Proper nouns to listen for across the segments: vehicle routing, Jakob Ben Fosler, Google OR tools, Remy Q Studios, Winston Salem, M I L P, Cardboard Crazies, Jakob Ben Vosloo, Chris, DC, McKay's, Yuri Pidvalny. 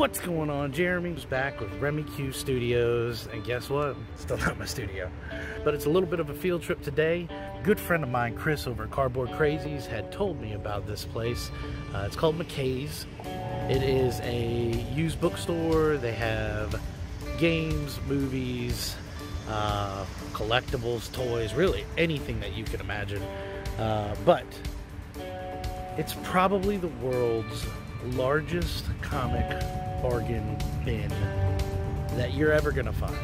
What's going on, Jeremy? Just back with Remy Q Studios, and guess what? Still not my studio, but it's a little bit of a field trip today. Good friend of mine, Chris, over at Cardboard Crazies, had told me about this place. It's called McKay's. It is a used bookstore. They have games, movies, collectibles, toys, really anything that you can imagine. But it's probably the world's largest comic bargain bin that you're ever gonna find.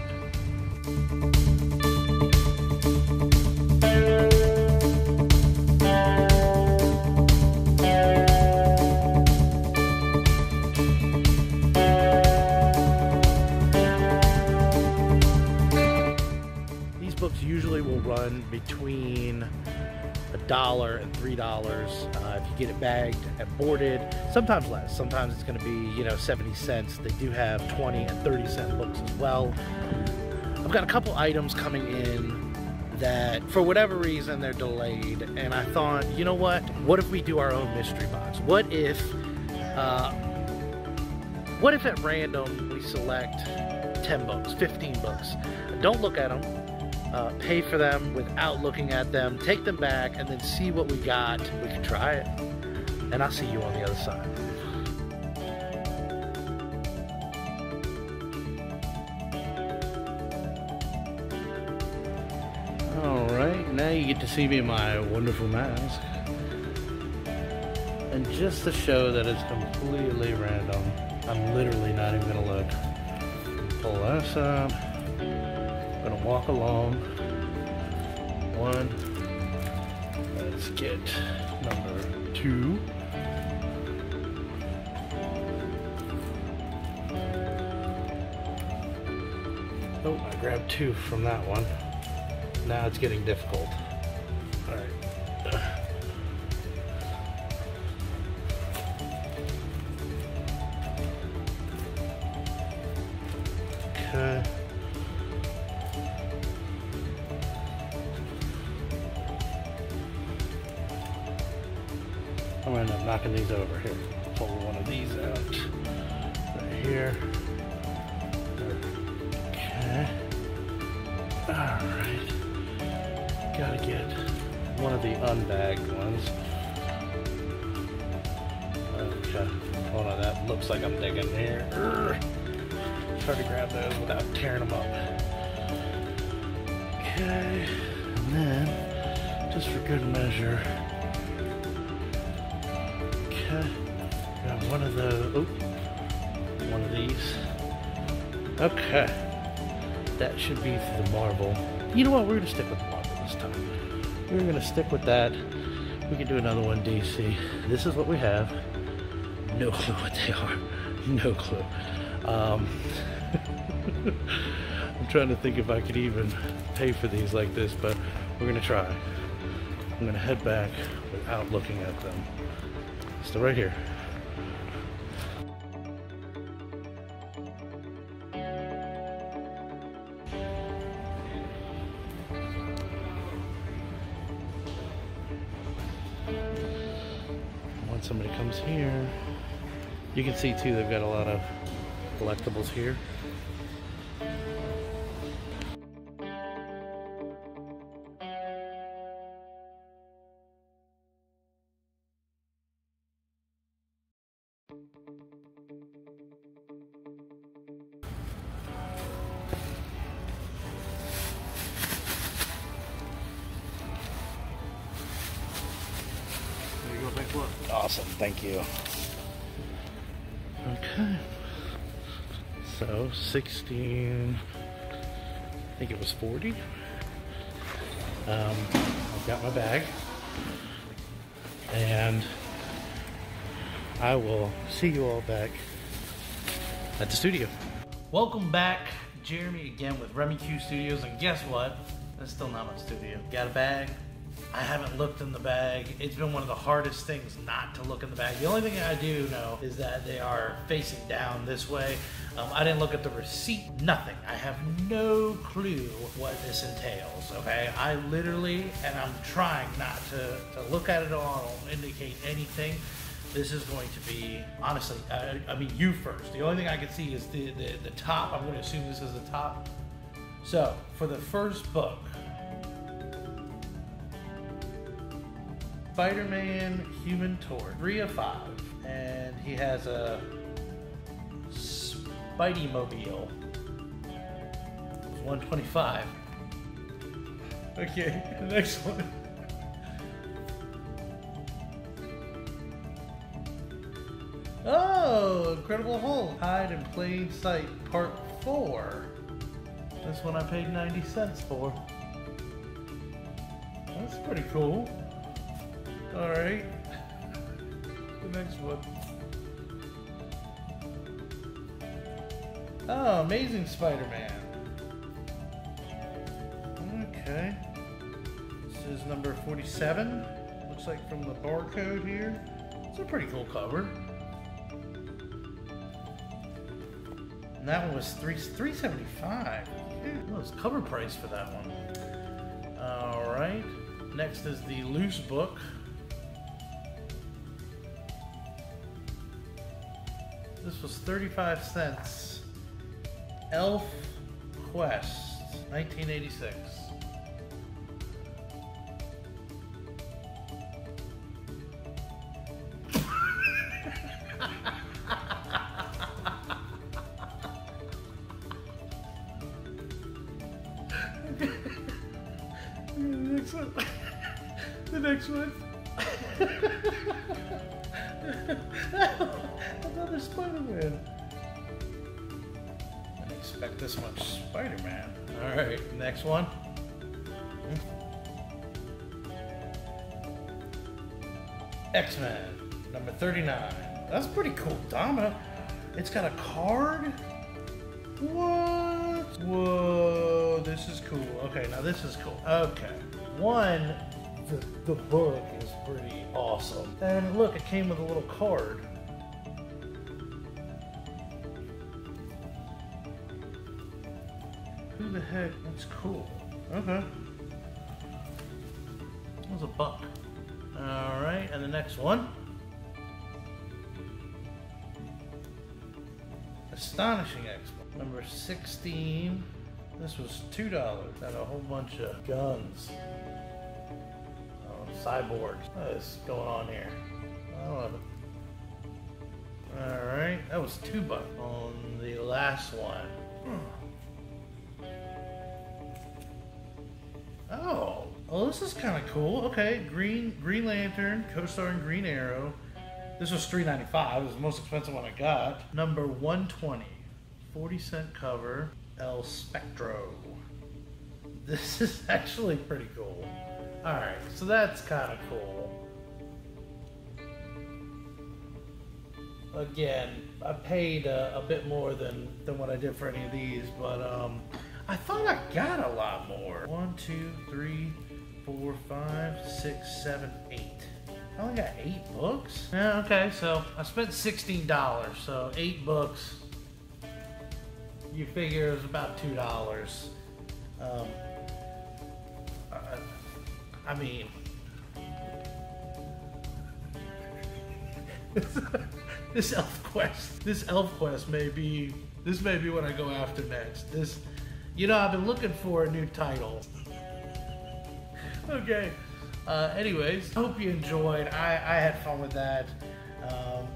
These books usually will run between $1 and $3 if you get it bagged and boarded. Sometimes less, sometimes it's going to be 70 cents. They do have 20 and 30 cent books as well. I've got a couple items coming in that for whatever reason they're delayed, and I thought, you know what if we do our own mystery box? What if at random we select 10 books, 15 books, don't look at them, pay for them without looking at them, take them back, and then see what we got. We can try it, and I'll see you on the other side. All right, now you get to see me in my wonderful mask. And just to show that it's completely random, I'm literally not even gonna look. Pull this up. Gonna walk along. One. Let's get number 2. Oh, I grabbed 2 from that one. Now it's getting difficult. All right. Okay. I'm gonna end up knocking these over here. Pull one of these out right here. Okay. Alright. Gotta get one of the unbagged ones. Okay. Hold on, that looks like I'm digging here. Try to grab those without tearing them up. Okay. And then, just for good measure, got one of the, one of these. Okay, that should be for the marble. You know what? We're gonna stick with the marble this time. We're gonna stick with that. We can do another one, DC. This is what we have. No clue what they are. No clue. I'm trying to think if I could even pay for these like this, but we're gonna try. I'm gonna head back without looking at them. Still right here. Once somebody comes here, you can see too, they've got a lot of collectibles here. Awesome, thank you. Okay, so 16, I think it was 40. I've got my bag, and I will see you all back at the studio. Welcome back, Jeremy, again with Remy Q Studios, and guess what? That's still not my studio. Got a bag. I haven't looked in the bag. It's been one of the hardest things not to look in the bag. The only thing I do know is that they are facing down this way. I didn't look at the receipt, nothing. I have no clue what this entails, okay? I literally, and I'm trying not to look at it all, I don't indicate anything. This is going to be, honestly, I mean, you first. The only thing I can see is the top. I'm going to assume this is the top. So, for the first book, Spider-Man Human Torch, 3 of 5. And he has a Spidey-mobile, 125. Okay, the next one. Oh, Incredible Hulk, Hide in Plain Sight, Part 4. This one I paid 90 cents for. That's pretty cool. All right, the next one. Oh, Amazing Spider-Man. Okay, this is number 47. Looks like from the barcode here. It's a pretty cool cover. And that one was $3.75. That was cover price for that one. All right. Next is the loose book. This was 35 cents. Elf Quest, 1986. The next one. Another Spider-Man. I didn't expect this much Spider-Man. Alright, next one. X-Men, number 39. That's pretty cool, Dama. It's got a card. What? Whoa, this is cool. Okay, now this is cool. Okay. One, the book is pretty awesome. And look, it came with a little card. Who the heck? That's cool. Okay. That was a buck. Alright, and the next one. Astonishing X-Men, number 16. This was $2. Got a whole bunch of guns. Cyborgs. What is going on here? I love it. Alright, that was $2 on the last one. Oh, well, this is kind of cool. Okay, Green Lantern, co-starring Green Arrow. This was $3.95. It was the most expensive one I got. Number 120, 40-cent cover, El Spectro. This is actually pretty cool. Alright, so that's kind of cool. Again, I paid a bit more than what I did for any of these, but I thought I got a lot more. 1, 2, 3, 4, 5, 6, 7, 8. I only got 8 books? Yeah, okay, so I spent $16, so 8 books. You figure it was about $2. I mean, this elf quest may be what I go after next. This, you know, I've been looking for a new title. Okay. Anyways, hope you enjoyed. I had fun with that.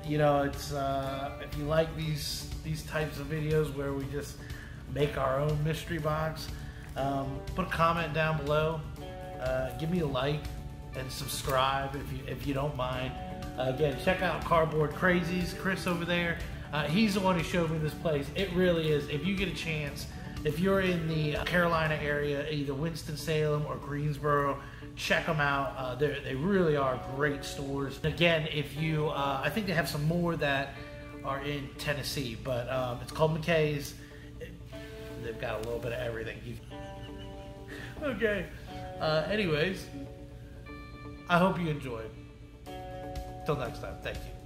You know, it's if you like these types of videos where we just make our own mystery box, put a comment down below. Give me a like and subscribe if you don't mind. Again, check out Cardboard Crazies. Chris over there, he's the one who showed me this place. It really is. If you get a chance, if you're in the Carolina area, either Winston Salem or Greensboro, check them out. They really are great stores. Again, if you, I think they have some more that are in Tennessee, but it's called McKay's. They've got a little bit of everything. Okay. Anyways, I hope you enjoyed. Till next time, thank you.